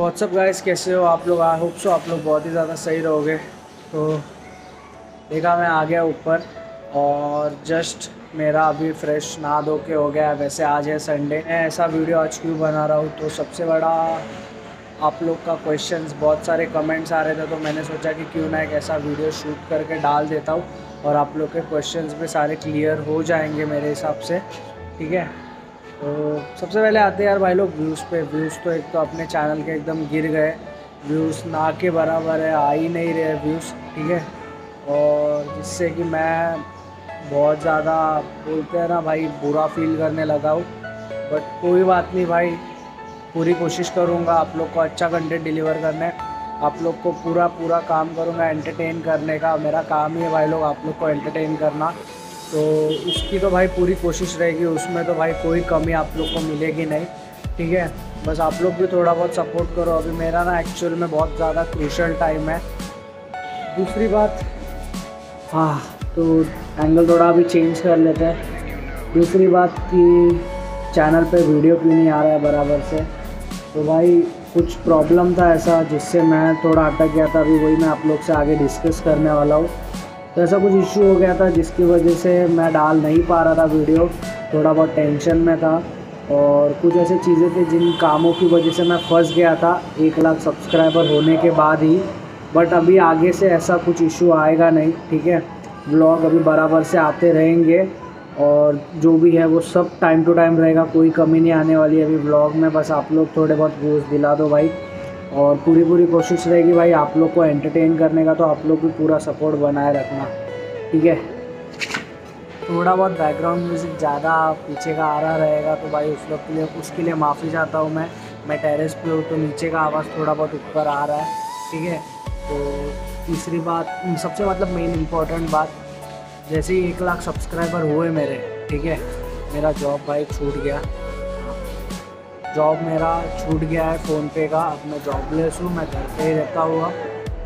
WhatsApp guys, कैसे हो आप लोग? आई होप सो आप लोग बहुत ही ज़्यादा सही रहोगे। तो देखा मैं आ गया ऊपर और जस्ट मेरा अभी फ्रेश नहा धो के हो गया। वैसे आज है संडे। मैं ऐसा वीडियो आज क्यों बना रहा हूँ, तो सबसे बड़ा आप लोग का क्वेश्चंस, बहुत सारे कमेंट्स आ रहे थे, तो मैंने सोचा कि क्यों ना एक ऐसा वीडियो शूट करके डाल देता हूँ और आप लोग के क्वेश्चंस भी सारे क्लियर हो जाएंगे मेरे हिसाब से। ठीक है, तो सबसे पहले आते यार भाई लोग व्यूज़ पे। व्यूज़ तो एक तो अपने चैनल के एकदम गिर गए, व्यूज़ ना के बराबर है, आ ही नहीं रहे व्यूज़। ठीक है, और जिससे कि मैं बहुत ज़्यादा बोलते हैं ना भाई, बुरा फील करने लगा हूँ। बट कोई बात नहीं भाई, पूरी कोशिश करूँगा आप लोग को अच्छा कंटेंट डिलीवर करने, आप लोग को पूरा काम करूँगा एंटरटेन करने का। मेरा काम ही है भाई लोग आप लोग को एंटरटेन करना, तो उसकी तो भाई पूरी कोशिश रहेगी, उसमें तो भाई कोई कमी आप लोग को मिलेगी नहीं। ठीक है, बस आप लोग भी थोड़ा बहुत सपोर्ट करो। अभी मेरा ना एक्चुअल में बहुत ज़्यादा क्रूशल टाइम है। दूसरी बात, हाँ तो एंगल थोड़ा अभी चेंज कर लेते हैं। दूसरी बात कि चैनल पे वीडियो क्यों नहीं आ रहा है बराबर से, तो भाई कुछ प्रॉब्लम था ऐसा जिससे मैं थोड़ा अटक गया था। अभी वही मैं आप लोग से आगे डिस्कस करने वाला हूँ। तो ऐसा कुछ इशू हो गया था जिसकी वजह से मैं डाल नहीं पा रहा था वीडियो, थोड़ा बहुत टेंशन में था। और कुछ ऐसे चीज़ें थी जिन कामों की वजह से मैं फंस गया था 1 लाख सब्सक्राइबर होने के बाद ही। बट अभी आगे से ऐसा कुछ इशू आएगा नहीं। ठीक है, व्लॉग अभी बराबर से आते रहेंगे और जो भी है वो सब टाइम टू टाइम रहेगा, कोई कमी नहीं आने वाली है अभी व्लॉग में। बस आप लोग थोड़े बहुत व्यूज़ दिला दो भाई, और पूरी कोशिश रहेगी भाई आप लोग को एंटरटेन करने का, तो आप लोग भी पूरा सपोर्ट बनाए रखना। ठीक है, थोड़ा बहुत बैकग्राउंड म्यूज़िक ज़्यादा पीछे का आ रहा रहेगा, तो भाई उस लोग के लिए उसके लिए माफ़ी चाहता हूँ। मैं टेरेस पे हूँ, तो नीचे का आवाज़ थोड़ा बहुत ऊपर आ रहा है। ठीक है, तो तीसरी बात, सबसे मतलब मेन इम्पॉर्टेंट बात, जैसे ही 1 लाख सब्सक्राइबर हुए मेरे, ठीक है, मेरा जॉब भाई छूट गया। जॉब मेरा छूट गया है फ़ोन पे का। अब मैं जॉबलेस हूँ, मैं घर पे ही रहता हुआ।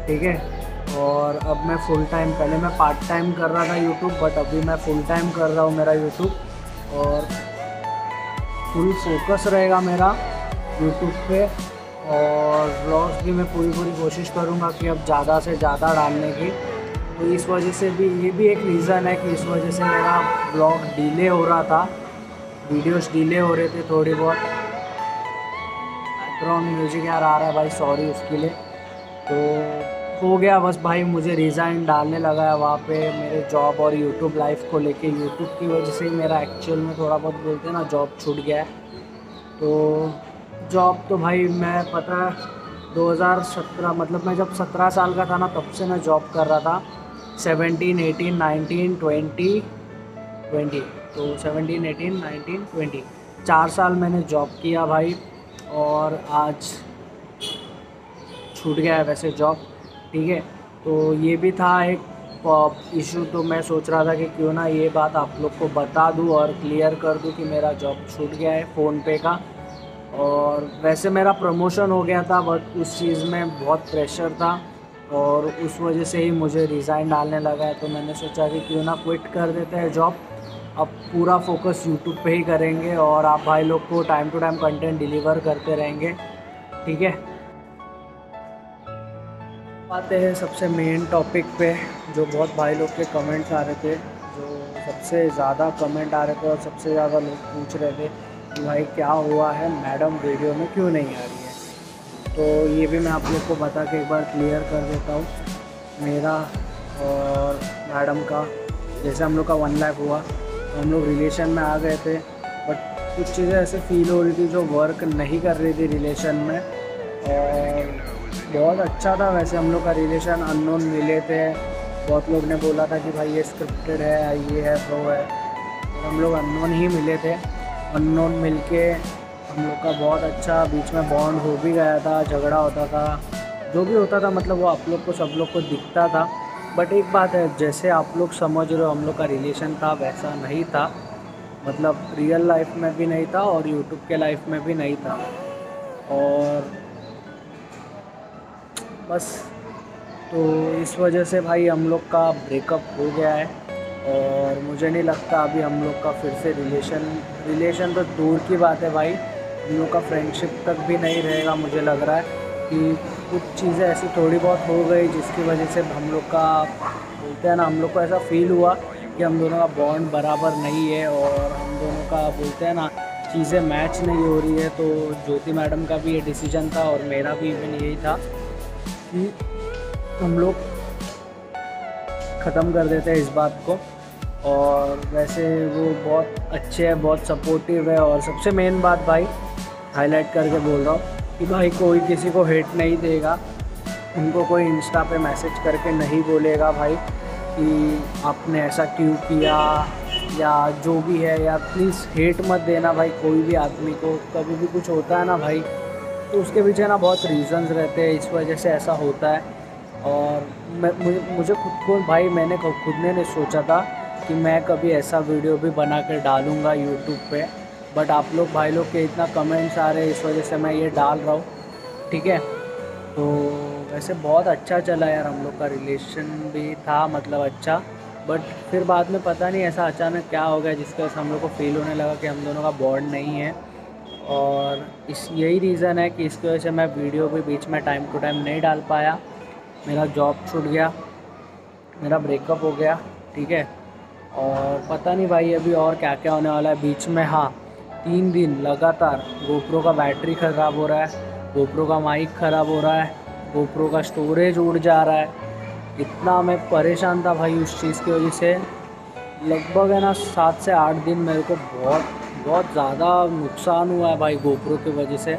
ठीक है, और अब मैं फुल टाइम, पहले मैं पार्ट टाइम कर रहा था यूट्यूब, बट अभी मैं फुल टाइम कर रहा हूँ मेरा यूट्यूब। और फुल फोकस रहेगा मेरा यूट्यूब पे, और व्लॉग्स भी मैं पूरी कोशिश करूँगा कि अब ज़्यादा से ज़्यादा डालने की। तो इस वजह से भी, ये भी एक रीज़न है कि इस वजह से मेरा व्लॉग डिले हो रहा था, वीडियोज़ डिले हो रहे थे। थोड़ी बहुत बैकग्राउंड म्यूजिक यार आ रहा है भाई, सॉरी उसके लिए। तो हो गया बस भाई, मुझे रिज़ाइन डालने लगा है वहाँ पे मेरे जॉब और यूट्यूब लाइफ को लेके। यूट्यूब की वजह से ही मेरा एक्चुअल में थोड़ा बहुत बोलते हैं ना जॉब छूट गया है। तो जॉब तो भाई मैं पता 2017 मतलब मैं जब 17 साल का था ना तब से मैं जॉब कर रहा था। 17, 18, 19, 20, 20, तो 17, 18, 19, 20 4 साल मैंने जॉब किया भाई, और आज छूट गया है वैसे जॉब। ठीक है, तो ये भी था एक इशू, तो मैं सोच रहा था कि क्यों ना ये बात आप लोग को बता दूं और क्लियर कर दूं कि मेरा जॉब छूट गया है फ़ोन पे का। और वैसे मेरा प्रमोशन हो गया था, बट उस चीज़ में बहुत प्रेशर था और उस वजह से ही मुझे रिज़ाइन डालने लगा है। तो मैंने सोचा कि क्यों ना क्विट कर देते हैं जॉब, अब पूरा फोकस यूट्यूब पे ही करेंगे और आप भाई लोग को time to time content deliver करते रहेंगे। ठीक है, आते हैं सबसे मेन टॉपिक पे, जो बहुत भाई लोग के कमेंट्स आ रहे थे, जो सबसे ज़्यादा कमेंट आ रहे थे और सबसे ज़्यादा लोग पूछ रहे थे कि भाई क्या हुआ है मैडम वीडियो में क्यों नहीं आ रही है। तो ये भी मैं आप लोग को बता के एक बार क्लियर कर देता हूँ मेरा और मैडम का। जैसे हम लोग का 1 लाख हुआ, हम लोग रिलेशन में आ गए थे, बट कुछ चीज़ें ऐसे फील हो रही थी जो वर्क नहीं कर रही थी रिलेशन में। और बहुत अच्छा था वैसे हम लोग का रिलेशन, अननोन मिले थे, बहुत लोग ने बोला था कि भाई ये स्क्रिप्टेड है, ये है, वो है, तो हम लोग अननोन ही मिले थे। अननोन मिल के हम लोग का बहुत अच्छा बीच में बॉन्ड हो भी गया था, झगड़ा होता था, जो भी होता था मतलब वो आप लोग को सब लोग को दिखता था। बट एक बात है, जैसे आप लोग समझ रहे हो हम लोग का रिलेशन था वैसा नहीं था, मतलब रियल लाइफ में भी नहीं था और यूट्यूब के लाइफ में भी नहीं था। और बस तो इस वजह से भाई हम लोग का ब्रेकअप हो गया है, और मुझे नहीं लगता अभी हम लोग का फिर से रिलेशन तो दूर की बात है भाई, हम लोग का फ्रेंडशिप तक भी नहीं रहेगा मुझे लग रहा है। कि कुछ चीज़ें ऐसी थोड़ी बहुत हो गई जिसकी वजह से हम लोग का बोलते हैं ना, हम लोग को ऐसा फील हुआ कि हम दोनों का बॉन्ड बराबर नहीं है और हम दोनों का बोलते हैं ना चीज़ें मैच नहीं हो रही है। तो ज्योति मैडम का भी ये डिसीजन था और मेरा भी इवन यही था कि हम लोग ख़त्म कर देते हैं इस बात को। और वैसे वो बहुत अच्छे हैं, बहुत सपोर्टिव है और सबसे मेन बात भाई हाईलाइट करके बोल रहा हूँ कि भाई कोई किसी को हेट नहीं देगा, उनको कोई इंस्टा पे मैसेज करके नहीं बोलेगा भाई कि आपने ऐसा क्यों किया या जो भी है, या प्लीज़ हेट मत देना भाई कोई भी आदमी को। कभी भी कुछ होता है ना भाई तो उसके पीछे ना बहुत रीज़न्स रहते हैं, इस वजह से ऐसा होता है। और मुझे खुद को भाई मैंने खुद ने नहीं सोचा था कि मैं कभी ऐसा वीडियो भी बना कर डालूँगा यूट्यूब पे, बट आप लोग भाई लोग के इतना कमेंट्स आ रहे हैं इस वजह से मैं ये डाल रहा हूँ। ठीक है, तो वैसे बहुत अच्छा चला यार, हम लोग का रिलेशन भी था मतलब अच्छा, बट फिर बाद में पता नहीं ऐसा अचानक क्या हो गया जिसकी वजह से हम लोग को फील होने लगा कि हम दोनों का बॉन्ड नहीं है। और इस यही रीज़न है कि इसकी वजह से मैं वीडियो भी बीच में टाइम टू टाइम नहीं डाल पाया, मेरा जॉब छूट गया, मेरा ब्रेकअप हो गया। ठीक है, और पता नहीं भाई अभी और क्या क्या होने वाला है बीच में। हाँ, 3 दिन लगातार गोप्रो का बैटरी ख़राब हो रहा है, गोप्रो का माइक ख़राब हो रहा है, गोप्रो का स्टोरेज उड़ जा रहा है। इतना मैं परेशान था भाई उस चीज़ की वजह से, लगभग है ना 7 से 8 दिन मेरे को बहुत ज़्यादा नुकसान हुआ है भाई गोप्रो की वजह से।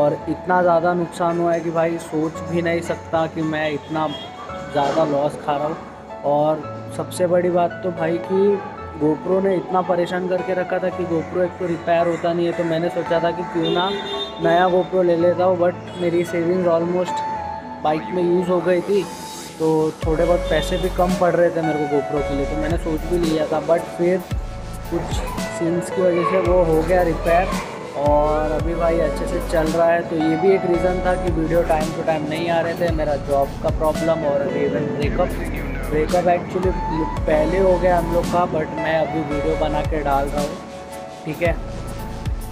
और इतना ज़्यादा नुकसान हुआ है कि भाई सोच भी नहीं सकता कि मैं इतना ज़्यादा लॉस खा रहा हूँ। और सबसे बड़ी बात तो भाई कि गोप्रो ने इतना परेशान करके रखा था कि गोप्रो एक तो रिपेयर होता नहीं है, तो मैंने सोचा था कि क्यों ना नया गोप्रो ले लेता हूँ, बट मेरी सेविंग्स ऑलमोस्ट बाइक में यूज़ हो गई थी तो थोड़े बहुत पैसे भी कम पड़ रहे थे मेरे को गोप्रो के लिए, तो मैंने सोच भी लिया था। बट फिर कुछ सीन्स की वजह से वो हो गया रिपेयर और अभी भाई अच्छे से चल रहा है। तो ये भी एक रीज़न था कि वीडियो टाइम टू टाइम नहीं आ रहे थे, मेरा जॉब का प्रॉब्लम और अभी इवन ब्रेकअप एक्चुअली पहले हो गया हम लोग का, बट मैं अभी वीडियो बना के डाल रहा हूँ। ठीक है,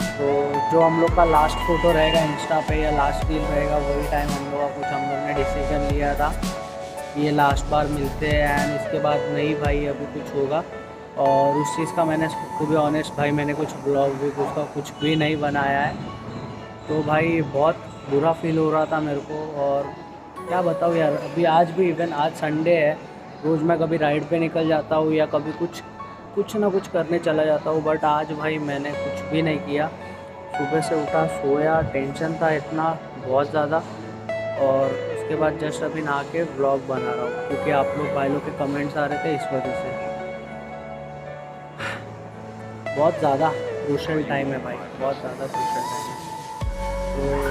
तो जो हम लोग का लास्ट फ़ोटो रहेगा इंस्टा पे या लास्ट रील रहेगा वही टाइम हम लोग का कुछ हम लोग ने डिसीजन लिया था, ये लास्ट बार मिलते हैं एंड इसके बाद नहीं भाई अभी कुछ होगा। और उस चीज़ का मैंने टू बी ऑनेस्ट भाई मैंने कुछ ब्लॉग भी कुछ भी नहीं बनाया है, तो भाई बहुत बुरा फील हो रहा था मेरे को। और क्या बताऊँ यार, अभी आज भी इवन आज संडे है, रोज़ मैं कभी राइड पे निकल जाता हूँ या कभी कुछ ना कुछ करने चला जाता हूँ, बट आज भाई मैंने कुछ भी नहीं किया। सुबह से उठा, सोया, टेंशन था इतना बहुत ज़्यादा, और उसके बाद जस्ट अभी नहा के व्लॉग बना रहा हूँ क्योंकि आप लोग भाई लोग के कमेंट्स आ रहे थे इस वजह से। बहुत ज़्यादा क्रूशल टाइम है भाई, बहुत ज़्यादा क्रूशल टाइम है। तो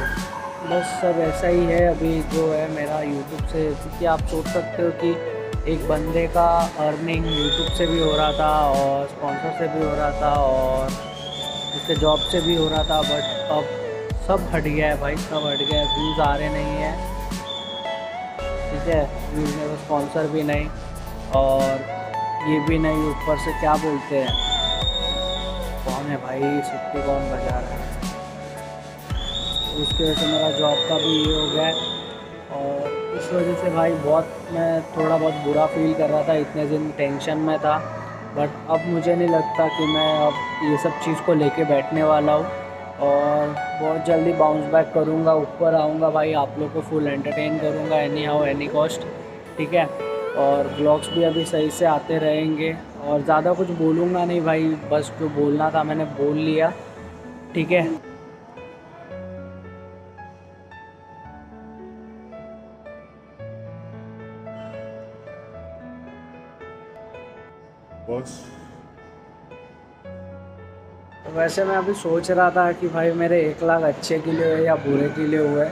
बस सब ऐसा ही है अभी जो है मेरा यूट्यूब से, क्योंकि आप सोच सकते हो कि एक बंदे का अर्निंग यूट्यूब से भी हो रहा था और स्पॉन्सर से भी हो रहा था और उसके जॉब से भी हो रहा था, बट अब सब हट गया है भाई, सब हट गया है, व्यूज़ आ रहे नहीं है। ठीक है, व्यूज़ में स्पॉन्सर भी नहीं और ये भी नहीं, ऊपर से क्या बोलते हैं कौन है भाई सिट्टी कौन बजा रहा है, उसकी वजह से मेरा जॉब का भी ये हो गया है। और इस वजह से भाई मैं थोड़ा बहुत बुरा फील कर रहा था, इतने दिन टेंशन में था, बट अब मुझे नहीं लगता कि मैं अब ये सब चीज़ को लेके बैठने वाला हूँ और बहुत जल्दी बाउंस बैक करूँगा, ऊपर आऊँगा भाई, आप लोग को फुल एंटरटेन करूँगा एनी हाउ एनी कॉस्ट। ठीक है, और ब्लॉग्स भी अभी सही से आते रहेंगे और ज़्यादा कुछ बोलूँगा नहीं भाई, बस जो बोलना था मैंने बोल लिया। ठीक है, बस वैसे मैं अभी सोच रहा था कि भाई मेरे 1 लाख अच्छे के लिए हुए या बुरे के लिए हुए,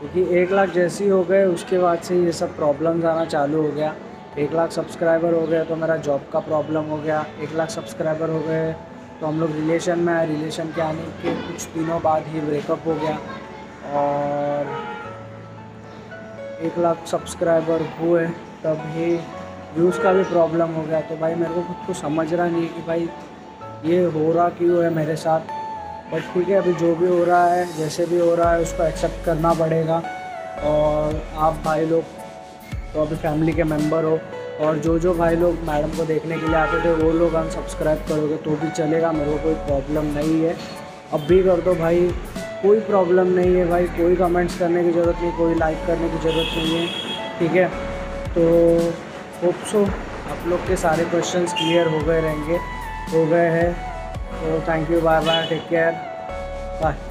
क्योंकि 1 लाख जैसे ही हो गए उसके बाद से ये सब प्रॉब्लम्स आना चालू हो गया। 1 लाख सब्सक्राइबर हो गए तो मेरा जॉब का प्रॉब्लम हो गया, 1 लाख सब्सक्राइबर हो गए तो हम लोग रिलेशन में आए, रिलेशन के आने के कुछ दिनों बाद ही ब्रेकअप हो गया। और 1 लाख सब्सक्राइबर हुए तब ही व्यूज़ का भी प्रॉब्लम हो गया। तो भाई मेरे को खुद को समझ रहा नहीं है कि भाई ये हो रहा क्यों है मेरे साथ, बट ठीक है अभी जो भी हो रहा है जैसे भी हो रहा है उसको एक्सेप्ट करना पड़ेगा। और आप भाई लोग तो अपनी फैमिली के मेंबर हो, और जो भाई लोग मैडम को देखने के लिए आते थे वो लोग अनसब्सक्राइब करोगे तो भी चलेगा, मेरे को कोई प्रॉब्लम नहीं है। अब भी कर दो भाई, कोई प्रॉब्लम नहीं है भाई, कोई कमेंट्स करने की ज़रूरत नहीं, कोई लाइक करने की ज़रूरत नहीं है, ठीक है। तो होप सो आप लोग के सारे क्वेश्चंस क्लियर हो गए हैं। तो thank you, bye bye, take care, bye.